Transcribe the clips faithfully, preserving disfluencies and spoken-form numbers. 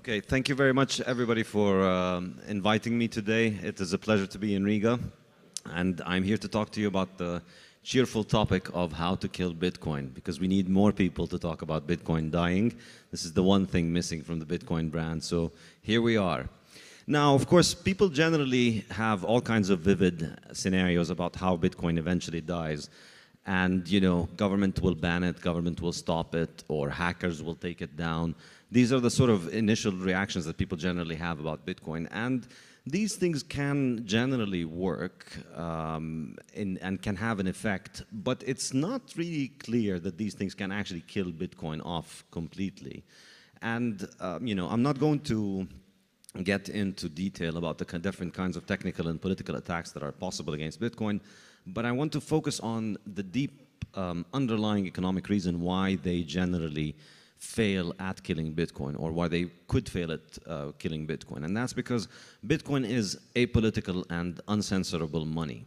Okay, thank you very much everybody for uh, inviting me today. It is a pleasure to be in Riga, and I'm here to talk to you about the cheerful topic of how to kill Bitcoin, because we need more people to talk about Bitcoin dying. This is the one thing missing from the Bitcoin brand, so here we are. Now, of course, people generally have all kinds of vivid scenarios about how Bitcoin eventually dies. And, you know, government will ban it, government will stop it, or hackers will take it down. These are the sort of initial reactions that people generally have about Bitcoin. And these things can generally work um, in, and can have an effect, but it's not really clear that these things can actually kill Bitcoin off completely. And, uh, you know, I'm not going to get into detail about the different kinds of technical and political attacks that are possible against Bitcoin, but I want to focus on the deep um, underlying economic reason why they generally fail at killing Bitcoin, or why they could fail at uh, killing Bitcoin. And that's because Bitcoin is apolitical and uncensorable money.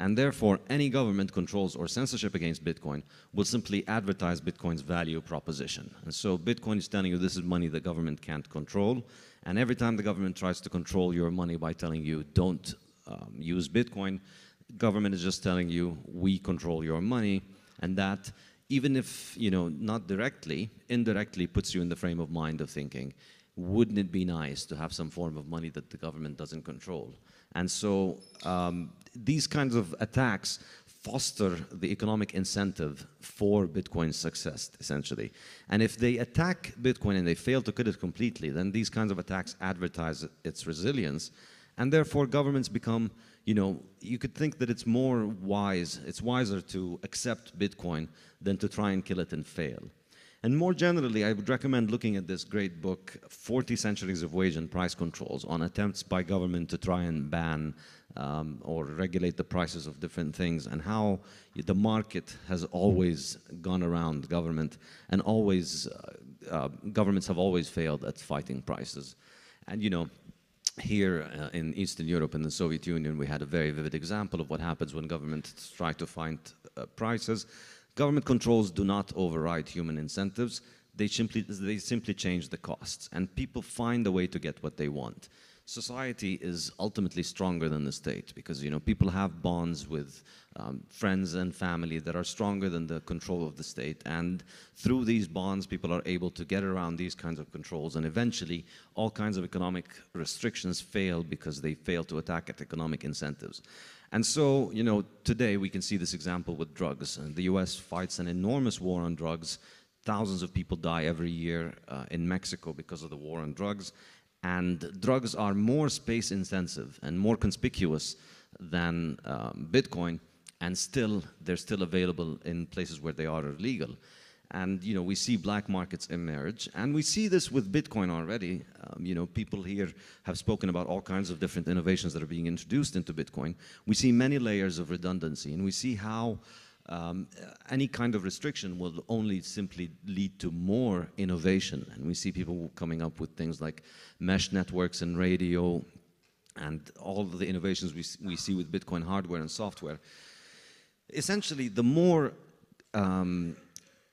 And therefore, any government controls or censorship against Bitcoin will simply advertise Bitcoin's value proposition. And so Bitcoin is telling you this is money the government can't control. And every time the government tries to control your money by telling you don't um, use Bitcoin, government is just telling you we control your money, and that, even if, you know, not directly, indirectly puts you in the frame of mind of thinking, wouldn't it be nice to have some form of money that the government doesn't control? And so um, these kinds of attacks foster the economic incentive for Bitcoin's success, essentially. And if they attack Bitcoin and they fail to kill it completely, then these kinds of attacks advertise its resilience, and therefore governments become, you know, you could think that it's more wise, it's wiser to accept Bitcoin than to try and kill it and fail. And more generally, I would recommend looking at this great book, forty centuries of Wage and Price Controls, on attempts by government to try and ban um, or regulate the prices of different things, and how the market has always gone around government, and always, uh, uh, governments have always failed at fighting prices. And, you know, here uh, in Eastern Europe and the Soviet Union, we had a very vivid example of what happens when governments try to fight uh, prices. Government controls do not override human incentives. They simply, they simply change the costs, and people find a way to get what they want. Society is ultimately stronger than the state, because, you know, people have bonds with um, friends and family that are stronger than the control of the state, and through these bonds people are able to get around these kinds of controls, and eventually all kinds of economic restrictions fail because they fail to attack at economic incentives. And so, you know, today we can see this example with drugs. And the U S fights an enormous war on drugs. Thousands of people die every year uh, in Mexico because of the war on drugs. And drugs are more space intensive and more conspicuous than um, Bitcoin, and still, they're still available in places where they are illegal. And, you know, we see black markets emerge, and we see this with Bitcoin already. Um, you know, people here have spoken about all kinds of different innovations that are being introduced into Bitcoin. We see many layers of redundancy, and we see how um, any kind of restriction will only simply lead to more innovation. And we see people coming up with things like mesh networks and radio, and all of the innovations we, we see with Bitcoin hardware and software. Essentially, the more um,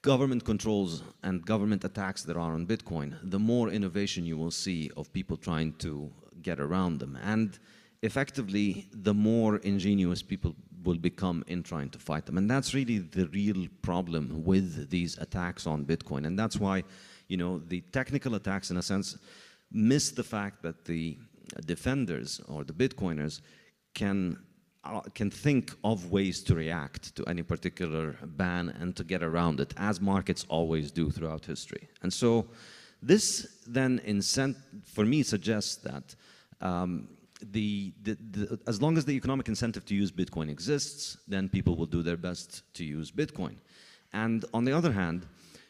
government controls and government attacks that are on Bitcoin, the more innovation you will see of people trying to get around them. And effectively, the more ingenious people will become in trying to fight them. And that's really the real problem with these attacks on Bitcoin. And that's why, you know, the technical attacks, in a sense, miss the fact that the defenders or the Bitcoiners can can think of ways to react to any particular ban and to get around it, as markets always do throughout history. And so this then, incent for me, suggests that um, the, the, the, as long as the economic incentive to use Bitcoin exists, then people will do their best to use Bitcoin. And on the other hand,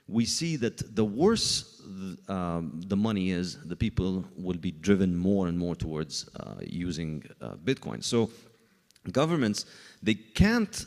we see that the worse the, um, the money is, the people will be driven more and more towards uh, using uh, Bitcoin. So governments, they can't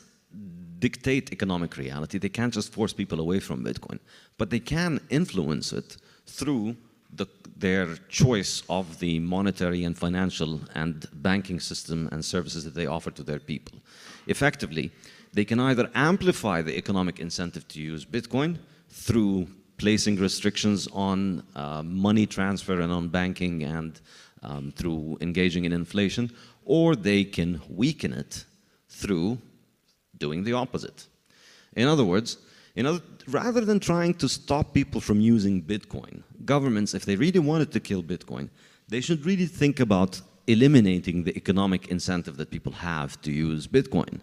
dictate economic reality, they can't just force people away from Bitcoin, but they can influence it through the, their choice of the monetary and financial and banking system and services that they offer to their people. Effectively, they can either amplify the economic incentive to use Bitcoin through placing restrictions on uh, money transfer and on banking and um, through engaging in inflation, or they can weaken it through doing the opposite. In other words, in other, rather than trying to stop people from using Bitcoin, governments, if they really wanted to kill Bitcoin, they should really think about eliminating the economic incentive that people have to use Bitcoin.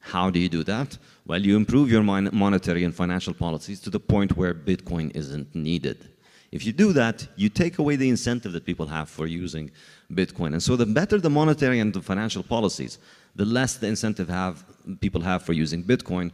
How do you do that? Well, you improve your monetary and financial policies to the point where Bitcoin isn't needed. If you do that, you take away the incentive that people have for using Bitcoin. And so the better the monetary and the financial policies, the less the incentive have, people have for using Bitcoin,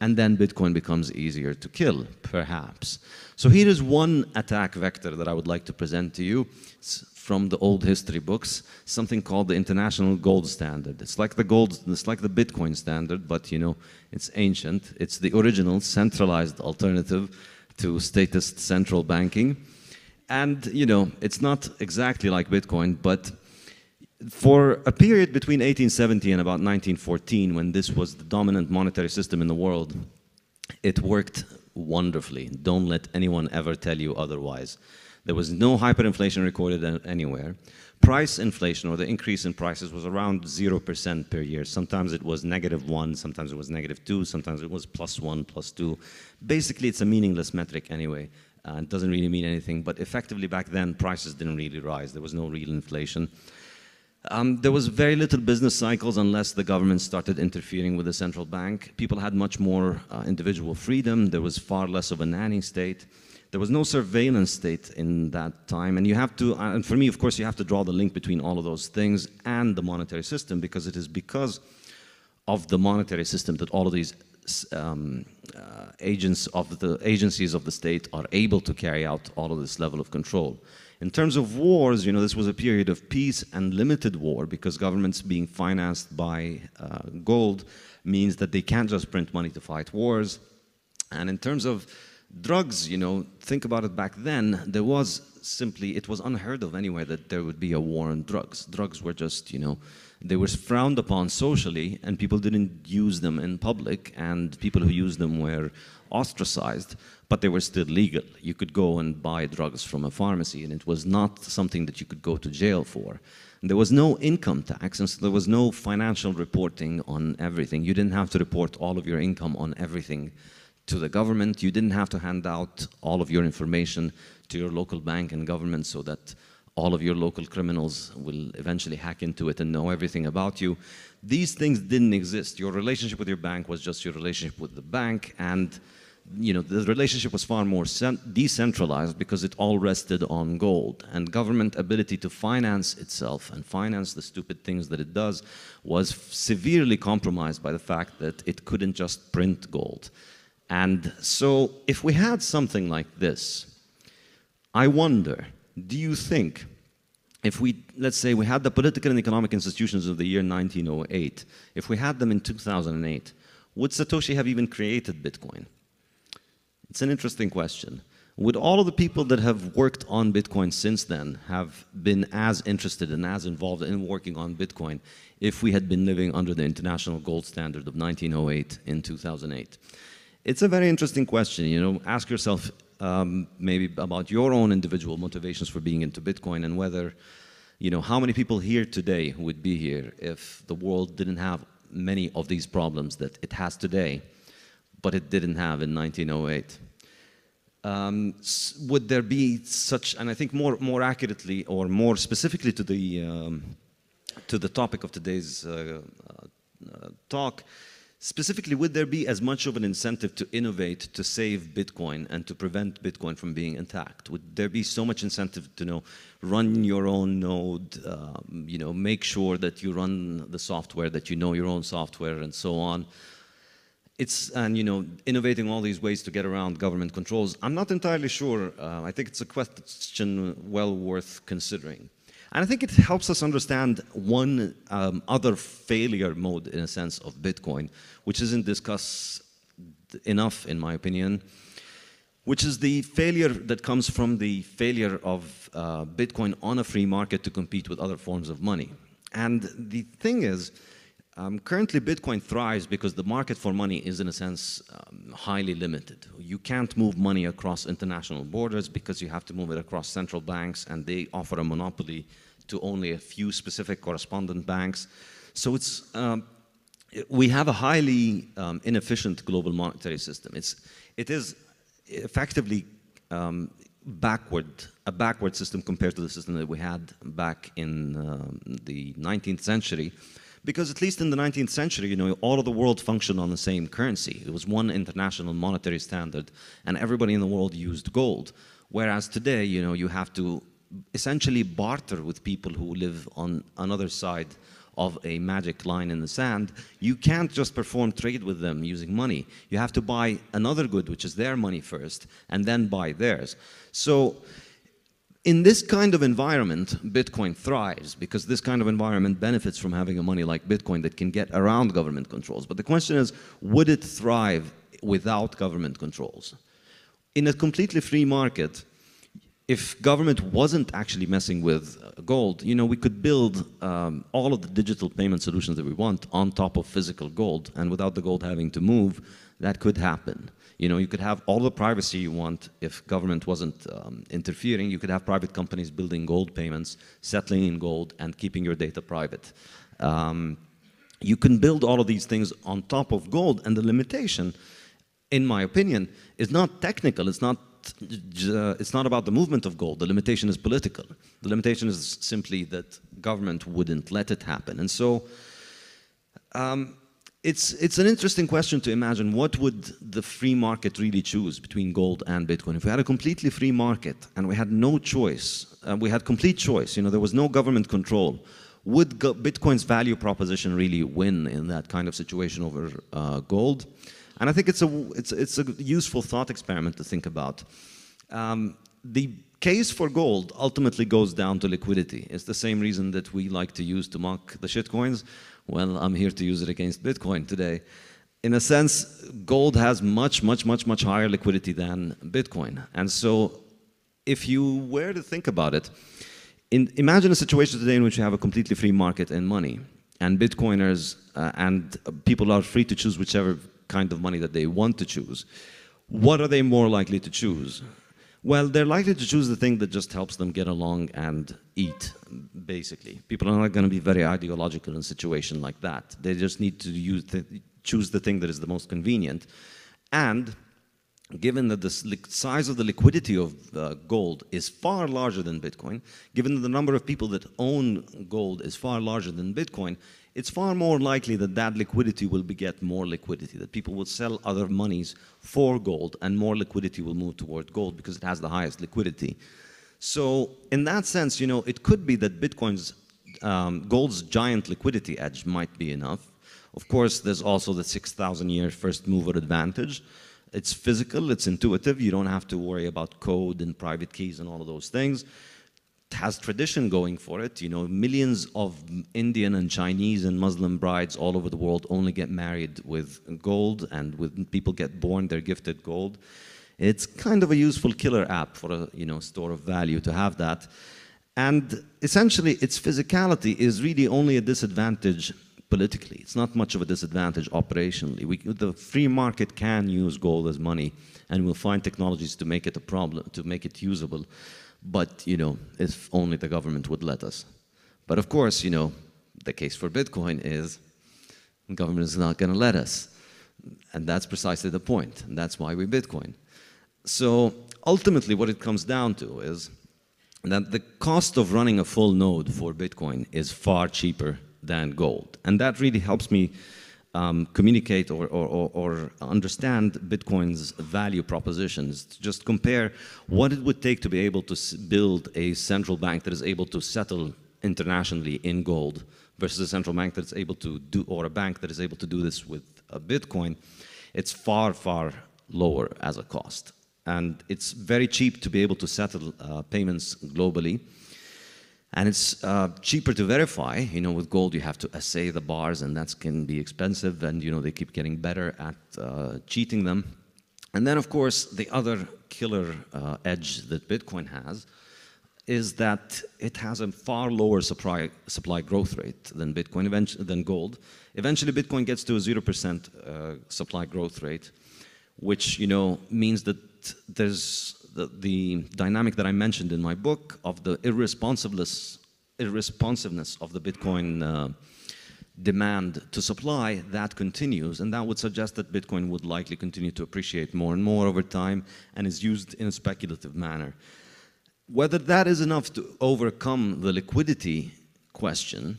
and then Bitcoin becomes easier to kill, perhaps. So here is one attack vector that I would like to present to you. It's from the old history books, something called the International Gold Standard. It's like the gold, it's like the Bitcoin standard, but you know, it's ancient. It's the original centralized alternative to statist central banking. And you know, it's not exactly like Bitcoin, but for a period between eighteen seventy and about nineteen fourteen, when this was the dominant monetary system in the world, it worked wonderfully. Don't let anyone ever tell you otherwise. There was no hyperinflation recorded anywhere. Price inflation, or the increase in prices, was around zero percent per year. Sometimes it was negative one, sometimes it was negative two, sometimes it was plus one, plus two. Basically, it's a meaningless metric anyway. Uh, it doesn't really mean anything, but effectively back then, prices didn't really rise. There was no real inflation. Um, there was very little business cycles unless the government started interfering with the central bank. People had much more uh, individual freedom. There was far less of a nanny state. There was no surveillance state in that time. And you have to, uh, and for me, of course, you have to draw the link between all of those things and the monetary system, because it is because of the monetary system that all of these um, uh, agents of the agencies of the state are able to carry out all of this level of control. In terms of wars, you know, this was a period of peace and limited war, because governments being financed by uh, gold means that they can't just print money to fight wars. And in terms of drugs, you know, think about it back then, there was simply, it was unheard of anywhere that there would be a war on drugs. Drugs were just, you know, they were frowned upon socially, and people didn't use them in public, and people who used them were ostracized, but they were still legal. You could go and buy drugs from a pharmacy, and it was not something that you could go to jail for. And there was no income tax, and so there was no financial reporting on everything. You didn't have to report all of your income on everything to the government. You didn't have to hand out all of your information to your local bank and government so that all of your local criminals will eventually hack into it and know everything about you. These things didn't exist. Your relationship with your bank was just your relationship with the bank, and you know, the relationship was far more decentralized because it all rested on gold. And government ability to finance itself and finance the stupid things that it does was severely compromised by the fact that it couldn't just print gold. And so if we had something like this, I wonder, do you think if we, let's say we had the political and economic institutions of the year nineteen oh eight, if we had them in two thousand eight, would Satoshi have even created Bitcoin? It's an interesting question. Would all of the people that have worked on Bitcoin since then have been as interested and as involved in working on Bitcoin if we had been living under the International Gold Standard of nineteen oh eight in two thousand eight? It's a very interesting question. You know, ask yourself um, maybe about your own individual motivations for being into Bitcoin, and whether, you know, how many people here today would be here if the world didn't have many of these problems that it has today, but it didn't have in nineteen oh eight. Um, would there be such, and I think more, more accurately or more specifically to the, um, to the topic of today's uh, uh, talk, specifically, would there be as much of an incentive to innovate, to save Bitcoin, and to prevent Bitcoin from being attacked? Would there be so much incentive to, you know, run your own node, um, you know, make sure that you run the software, that you know your own software, and so on? It's, and you know, innovating all these ways to get around government controls. I'm not entirely sure. Uh, I think it's a question well worth considering. And I think it helps us understand one um, other failure mode, in a sense, of Bitcoin, which isn't discussed enough, in my opinion, which is the failure that comes from the failure of uh, Bitcoin on a free market to compete with other forms of money. And the thing is, Um, currently, Bitcoin thrives because the market for money is, in a sense, um, highly limited. You can't move money across international borders because you have to move it across central banks, and they offer a monopoly to only a few specific correspondent banks. So it's, um, we have a highly um, inefficient global monetary system. It's, it is effectively um, backward, a backward system compared to the system that we had back in um, the nineteenth century. Because at least in the nineteenth century, you know, all of the world functioned on the same currency. It was one international monetary standard, and everybody in the world used gold. Whereas today, you know, you have to essentially barter with people who live on another side of a magic line in the sand. You can't just perform trade with them using money. You have to buy another good, which is their money first, and then buy theirs. So in this kind of environment, Bitcoin thrives, because this kind of environment benefits from having a money like Bitcoin that can get around government controls. But the question is, would it thrive without government controls? In a completely free market, if government wasn't actually messing with gold, you know, we could build um, all of the digital payment solutions that we want on top of physical gold, and without the gold having to move, that could happen. You know, you could have all the privacy you want if government wasn't um, interfering. You could have private companies building gold payments, settling in gold, and keeping your data private. Um, you can build all of these things on top of gold, and the limitation, in my opinion, is not technical. It's not, uh, it's not about the movement of gold. The limitation is political. The limitation is simply that government wouldn't let it happen. And so, um, It's, it's an interesting question to imagine, what would the free market really choose between gold and Bitcoin? If we had a completely free market and we had no choice, uh, we had complete choice, you know, there was no government control, would go Bitcoin's value proposition really win in that kind of situation over uh, gold? And I think it's a, it's, it's a useful thought experiment to think about. Um, the case for gold ultimately goes down to liquidity. It's the same reason that we like to use to mock the shitcoins. Well, I'm here to use it against Bitcoin today. In a sense, gold has much, much, much, much higher liquidity than Bitcoin. And so if you were to think about it, in, imagine a situation today in which you have a completely free market in money, and Bitcoiners uh, and people are free to choose whichever kind of money that they want to choose. What are they more likely to choose? Well, they're likely to choose the thing that just helps them get along and eat, basically. People are not going to be very ideological in a situation like that. They just need to use the, choose the thing that is the most convenient. And given that the size of the liquidity of uh, gold is far larger than Bitcoin, given that the number of people that own gold is far larger than Bitcoin, it's far more likely that that liquidity will beget more liquidity, that people will sell other monies for gold, and more liquidity will move toward gold because it has the highest liquidity. So in that sense, you know, it could be that Bitcoin's, um, gold's giant liquidity edge might be enough. Of course, there's also the six thousand year first mover advantage. It's physical, it's intuitive, you don't have to worry about code and private keys and all of those things. Has tradition going for it. You know, millions of Indian and Chinese and Muslim brides all over the world only get married with gold, and when people get born, they're gifted gold. It's kind of a useful killer app for a, you know, store of value to have that. And essentially, its physicality is really only a disadvantage politically. It's not much of a disadvantage operationally. We, the free market can use gold as money, and we'll find technologies to make it a problem, to make it usable. But, you know, if only the government would let us. But of course, you know, the case for Bitcoin is the government is not going to let us. And that's precisely the point. And that's why we Bitcoin. So ultimately, what it comes down to is that the cost of running a full node for Bitcoin is far cheaper than gold. And that really helps me Um, communicate or, or, or understand Bitcoin's value propositions. Just compare what it would take to be able to build a central bank that is able to settle internationally in gold versus a central bank that's able to do, or a bank that is able to do this with a Bitcoin. It's far, far lower as a cost. And it's very cheap to be able to settle uh, payments globally. And it's uh, cheaper to verify. You know, with gold, you have to assay the bars, and that can be expensive. And, you know, they keep getting better at uh, cheating them. And then, of course, the other killer uh, edge that Bitcoin has is that it has a far lower supply, supply growth rate than Bitcoin, than gold. Eventually, Bitcoin gets to a zero percent uh, supply growth rate, which, you know, means that there's the, the dynamic that I mentioned in my book of the irresponsiveness, irresponsiveness of the Bitcoin uh, demand to supply, that continues, and that would suggest that Bitcoin would likely continue to appreciate more and more over time and is used in a speculative manner. Whether that is enough to overcome the liquidity question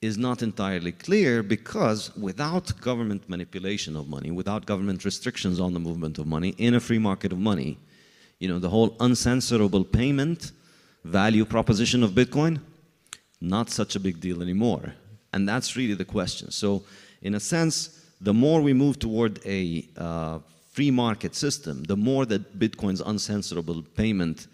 is not entirely clear, because without government manipulation of money, without government restrictions on the movement of money, in a free market of money, you know, the whole uncensorable payment value proposition of Bitcoin, not such a big deal anymore. And that's really the question. So in a sense, the more we move toward a uh, free market system, the more that Bitcoin's uncensorable payment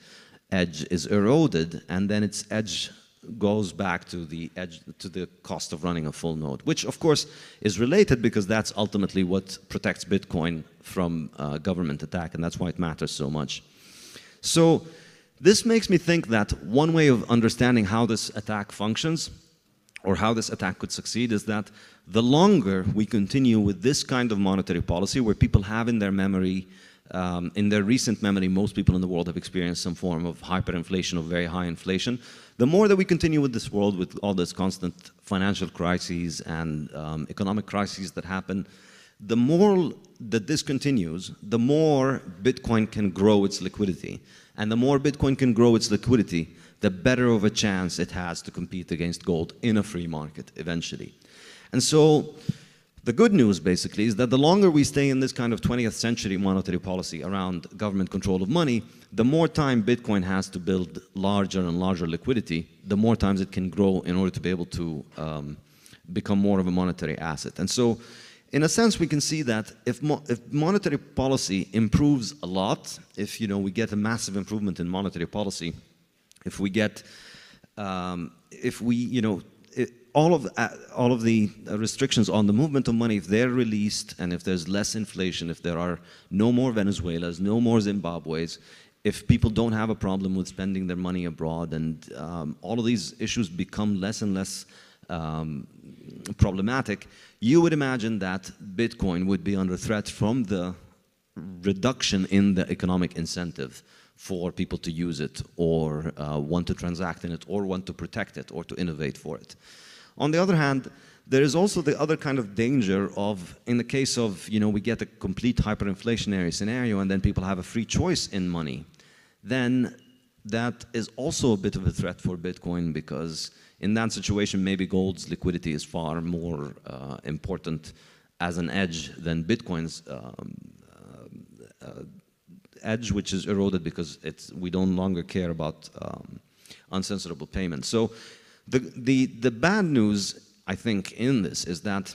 edge is eroded, and then its edge goes back to the edge, to the cost of running a full node, which of course is related, because that's ultimately what protects Bitcoin from uh, government attack, and that's why it matters so much. So this makes me think that one way of understanding how this attack functions, or how this attack could succeed, is that the longer we continue with this kind of monetary policy, where people have in their memory, um, in their recent memory, most people in the world have experienced some form of hyperinflation or very high inflation, the more that we continue with this world with all these constant financial crises and um, economic crises that happen, the more that this continues, the more Bitcoin can grow its liquidity. And the more Bitcoin can grow its liquidity, the better of a chance it has to compete against gold in a free market eventually. And so the good news basically is that the longer we stay in this kind of twentieth century monetary policy around government control of money, the more time Bitcoin has to build larger and larger liquidity, the more times it can grow in order to be able to um, become more of a monetary asset. And so in a sense, we can see that if, mo if monetary policy improves a lot, if you know, we get a massive improvement in monetary policy, if we get, um, if we, you know, it, all of uh, all of the restrictions on the movement of money, if they're released, and if there's less inflation, if there are no more Venezuelas, no more Zimbabwe's, if people don't have a problem with spending their money abroad, and um, all of these issues become less and less um, problematic, you would imagine that Bitcoin would be under threat from the reduction in the economic incentive for people to use it, or uh, want to transact in it, or want to protect it, or to innovate for it. On the other hand, there is also the other kind of danger of, in the case of, you know, we get a complete hyperinflationary scenario and then people have a free choice in money, then that is also a bit of a threat for Bitcoin, because in that situation, maybe gold's liquidity is far more uh, important as an edge than Bitcoin's um, uh, uh, edge, which is eroded because it's, we don't longer care about um, uncensorable payments. So the, the, the bad news, I think, in this is that,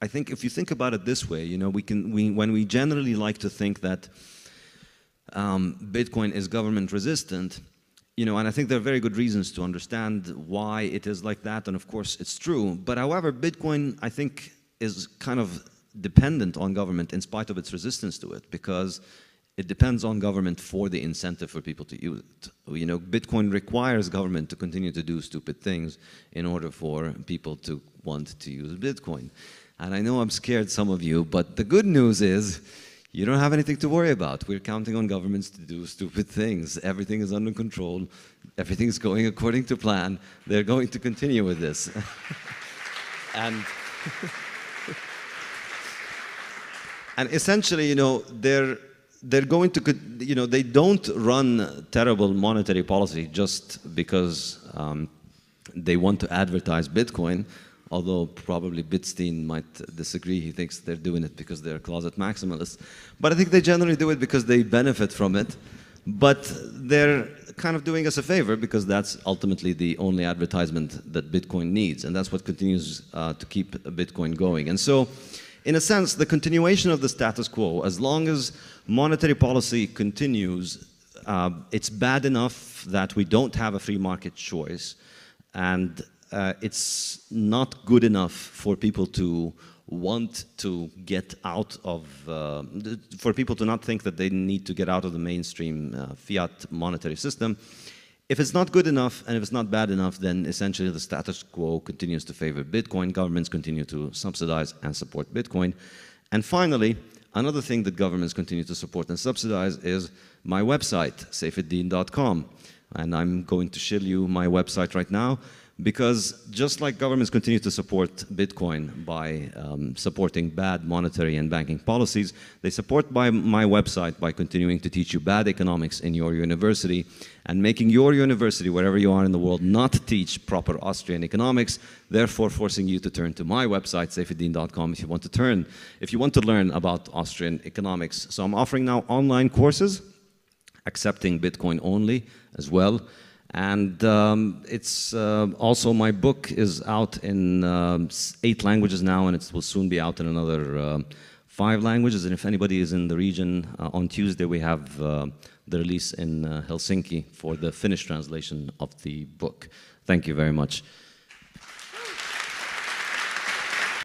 I think if you think about it this way, you know, we can, we, when we generally like to think that um, Bitcoin is government resistant, you know, and I think there are very good reasons to understand why it is like that, and of course it's true, but however, Bitcoin, I think, is kind of dependent on government in spite of its resistance to it, because it depends on government for the incentive for people to use it. You know, Bitcoin requires government to continue to do stupid things in order for people to want to use Bitcoin. And I know I'm scared some of you, but the good news is you don't have anything to worry about. We're counting on governments to do stupid things. Everything is under control. Everything's going according to plan. They're going to continue with this. and... and essentially, you know, they're... They're going to, you know, they don't run terrible monetary policy just because um, they want to advertise Bitcoin, although probably Bitstein might disagree. He thinks they're doing it because they're closet maximalists. But I think they generally do it because they benefit from it. But they're kind of doing us a favor, because that's ultimately the only advertisement that Bitcoin needs. And that's what continues uh, to keep Bitcoin going. And so, in a sense, the continuation of the status quo, as long as monetary policy continues, uh, it's bad enough that we don't have a free market choice, and uh, it's not good enough for people to want to get out of, uh, for people to not think that they need to get out of the mainstream uh, fiat monetary system. If it's not good enough and if it's not bad enough, then essentially the status quo continues to favor Bitcoin. Governments continue to subsidize and support Bitcoin. And finally, another thing that governments continue to support and subsidize is my website, saifedean dot com. And I'm going to show you my website right now, because just like governments continue to support Bitcoin by um, supporting bad monetary and banking policies, they support by my website by continuing to teach you bad economics in your university and making your university, wherever you are in the world, not teach proper Austrian economics, therefore forcing you to turn to my website, saifedean dot com, if you want to turn, if you want to learn about Austrian economics. So I'm offering now online courses, accepting Bitcoin only as well. And um, it's uh, also, my book is out in uh, eight languages now, and it will soon be out in another uh, five languages. And if anybody is in the region, uh, on Tuesday we have uh, the release in uh, Helsinki for the Finnish translation of the book. Thank you very much.